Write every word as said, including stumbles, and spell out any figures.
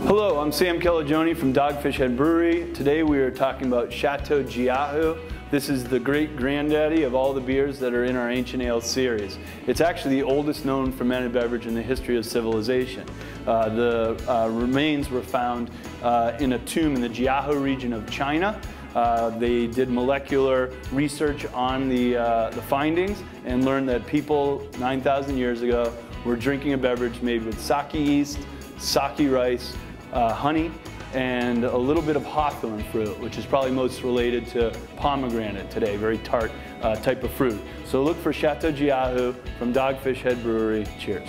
Hello, I'm Sam Calagione from Dogfish Head Brewery. Today we are talking about Chateau Jiahu. This is the great granddaddy of all the beers that are in our Ancient Ales series. It's actually the oldest known fermented beverage in the history of civilization. Uh, the uh, remains were found uh, in a tomb in the Jiahu region of China. Uh, they did molecular research on the, uh, the findings and learned that people nine thousand years ago were drinking a beverage made with sake yeast, sake rice, uh, honey, and a little bit of hawthorn fruit, which is probably most related to pomegranate today, very tart uh, type of fruit. So look for Chateau Jiahu from Dogfish Head Brewery. Cheers.